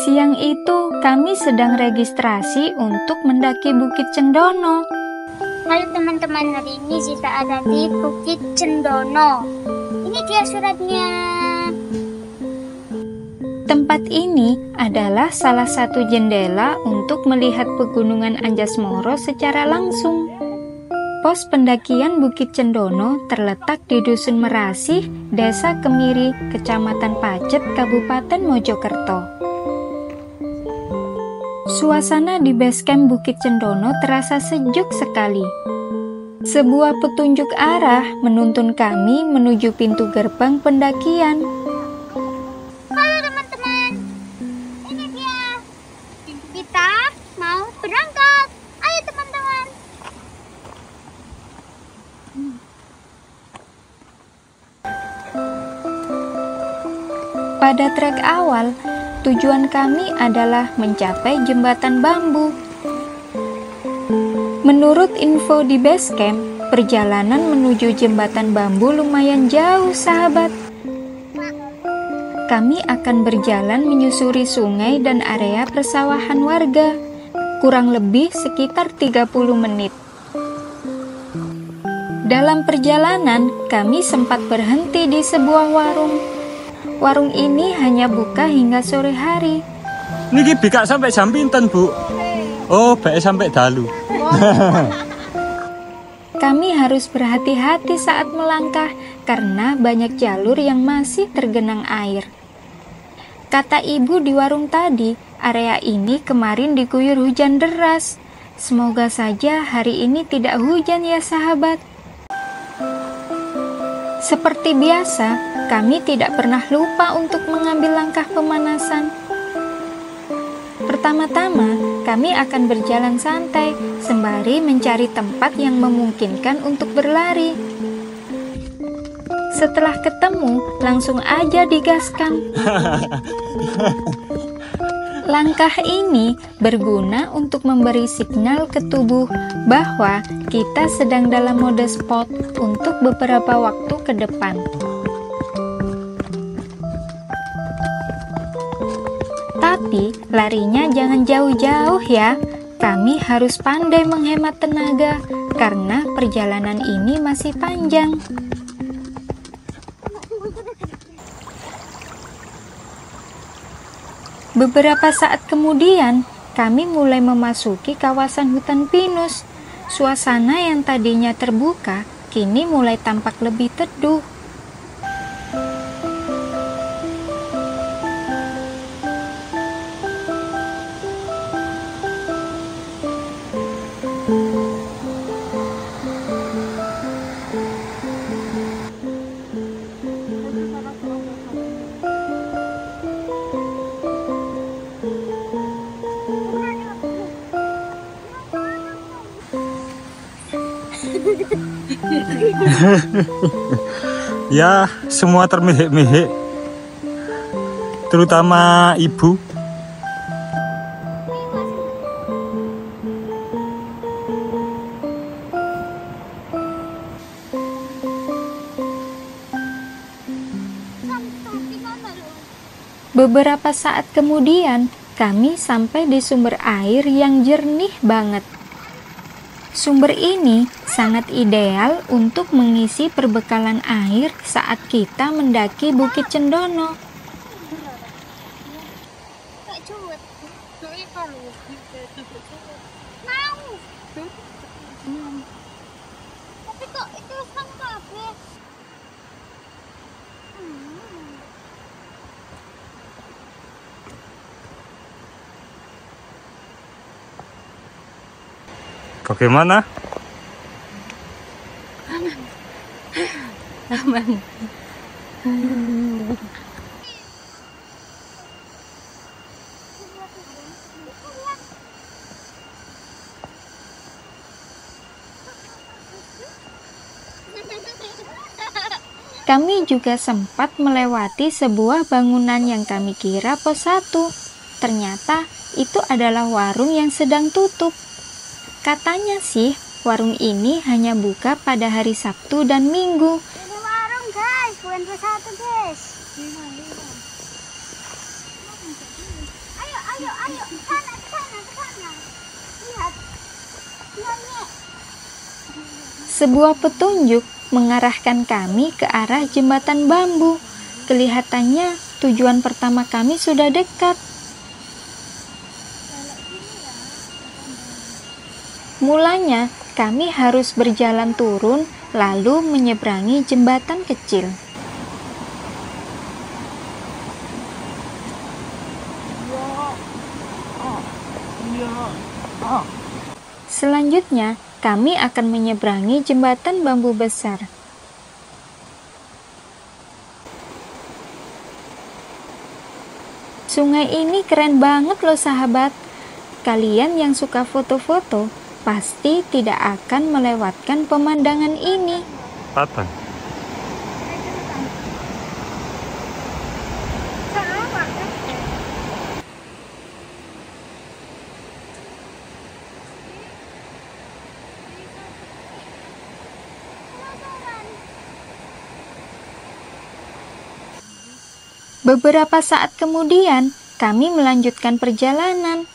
Siang itu kami sedang registrasi untuk mendaki Bukit Cendono. Halo teman-teman, hari ini kita ada di Bukit Cendono. Ini dia suratnya. Tempat ini adalah salah satu jendela untuk melihat pegunungan Anjasmoro secara langsung. Pos pendakian Bukit Cendono terletak di Dusun Merasih, Desa Kemiri, Kecamatan Pacet, Kabupaten Mojokerto. Suasana di basecamp Bukit Cendono terasa sejuk sekali. Sebuah petunjuk arah menuntun kami menuju pintu gerbang pendakian. Pada trek awal, tujuan kami adalah mencapai jembatan bambu. Menurut info di basecamp, perjalanan menuju jembatan bambu lumayan jauh, sahabat. Kami akan berjalan menyusuri sungai dan area persawahan warga, kurang lebih sekitar 30 menit. Dalam perjalanan, kami sempat berhenti di sebuah warung. Warung ini hanya buka hingga sore hari. Niki buka sampai jam pinten, Bu? Oh, bae sampai dalu. Kami harus berhati-hati saat melangkah karena banyak jalur yang masih tergenang air. Kata ibu di warung tadi, area ini kemarin diguyur hujan deras. Semoga saja hari ini tidak hujan ya, sahabat. Seperti biasa, kami tidak pernah lupa untuk mengambil langkah pemanasan. Pertama-tama, kami akan berjalan santai sembari mencari tempat yang memungkinkan untuk berlari. Setelah ketemu, langsung aja digaskan. Langkah ini berguna untuk memberi signal ke tubuh bahwa kita sedang dalam mode sport untuk beberapa waktu ke depan. Tapi larinya jangan jauh-jauh ya. Kami harus pandai menghemat tenaga karena perjalanan ini masih panjang. Beberapa saat kemudian, kami mulai memasuki kawasan hutan pinus. Suasana yang tadinya terbuka kini mulai tampak lebih teduh. Ya, semua termihik-mihik, terutama ibu. Beberapa saat kemudian, kami sampai di sumber air yang jernih banget. Sumber ini sangat ideal untuk mengisi perbekalan air saat kita mendaki Bukit Cendono. Bagaimana? Aman. Kami juga sempat melewati sebuah bangunan yang kami kira pos 1. Ternyata itu adalah warung yang sedang tutup. Katanya sih, warung ini hanya buka pada hari Sabtu dan Minggu. Ini warung guys, bukan pos 1 guys. Ayo, Ayo ke sana. Lihat. Nenek. Sebuah petunjuk mengarahkan kami ke arah jembatan bambu. Kelihatannya tujuan pertama kami sudah dekat. Mulanya kami harus berjalan turun lalu menyeberangi jembatan kecil. Selanjutnya, kami akan menyeberangi jembatan bambu besar. Sungai ini keren banget loh sahabat. Kalian yang suka foto-foto pasti tidak akan melewatkan pemandangan ini. Beberapa saat kemudian, kami melanjutkan perjalanan.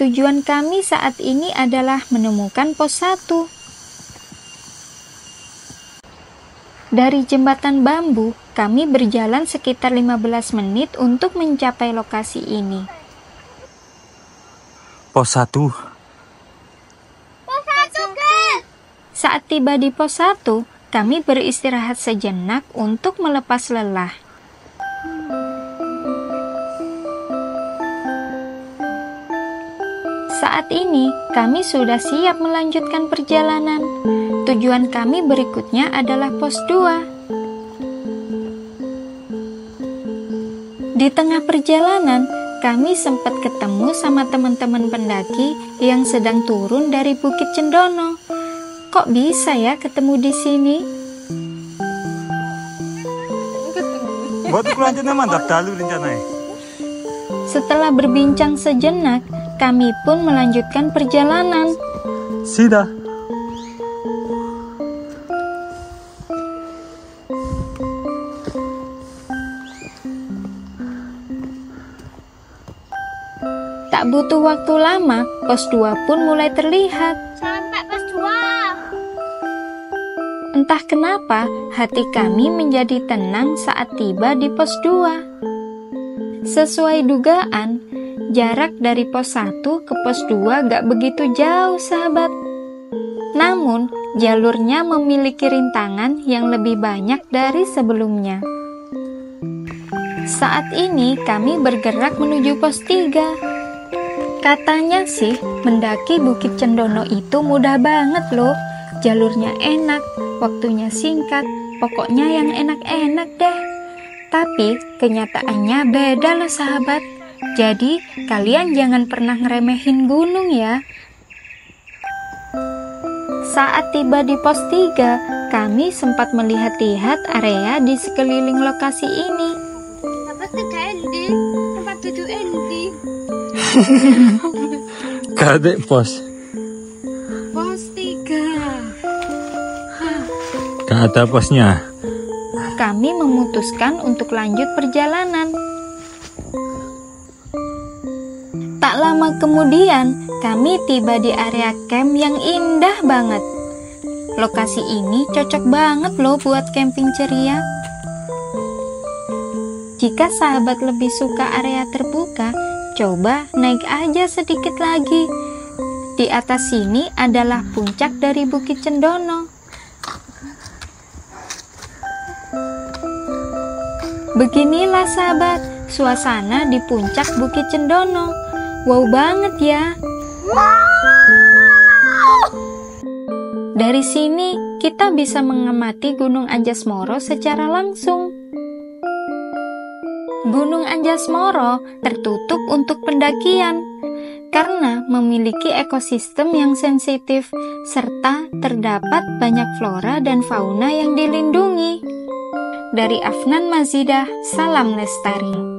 Tujuan kami saat ini adalah menemukan pos 1. Dari jembatan bambu, kami berjalan sekitar 15 menit untuk mencapai lokasi ini. Pos 1. Pos 1, guys. Saat tiba di pos 1, kami beristirahat sejenak untuk melepas lelah. Saat ini, kami sudah siap melanjutkan perjalanan. Tujuan kami berikutnya adalah pos 2. Di tengah perjalanan, kami sempat ketemu sama teman-teman pendaki yang sedang turun dari Bukit Cendono. Kok bisa ya ketemu di sini? Setelah berbincang sejenak, kami pun melanjutkan perjalanan. Sida. Tak butuh waktu lama, pos 2 pun mulai terlihat. Sampai pos 2. Entah kenapa, hati kami menjadi tenang saat tiba di pos 2. Sesuai dugaan, jarak dari pos 1 ke pos 2 gak begitu jauh sahabat. Namun jalurnya memiliki rintangan yang lebih banyak dari sebelumnya. Saat ini kami bergerak menuju pos 3. Katanya sih mendaki Bukit Cendono itu mudah banget loh. Jalurnya enak, waktunya singkat, pokoknya yang enak-enak deh. Tapi kenyataannya beda loh sahabat. Jadi, kalian jangan pernah ngeremehin gunung ya. Saat tiba di pos 3, kami sempat melihat-lihat area di sekeliling lokasi ini. Tempat duduk Endi. Kadek pos. Pos 3. Gak ada posnya. Kami memutuskan untuk lanjut perjalanan. Tak lama kemudian, kami tiba di area camp yang indah banget. Lokasi ini cocok banget loh buat camping ceria. Jika sahabat lebih suka area terbuka, coba naik aja sedikit lagi. Di atas sini adalah puncak dari Bukit Cendono. Beginilah sahabat, suasana di puncak Bukit Cendono. Wow banget ya. Dari sini kita bisa mengamati Gunung Anjasmoro secara langsung. Gunung Anjasmoro tertutup untuk pendakian karena memiliki ekosistem yang sensitif serta terdapat banyak flora dan fauna yang dilindungi. Dari Afnan Mazidah, salam lestari.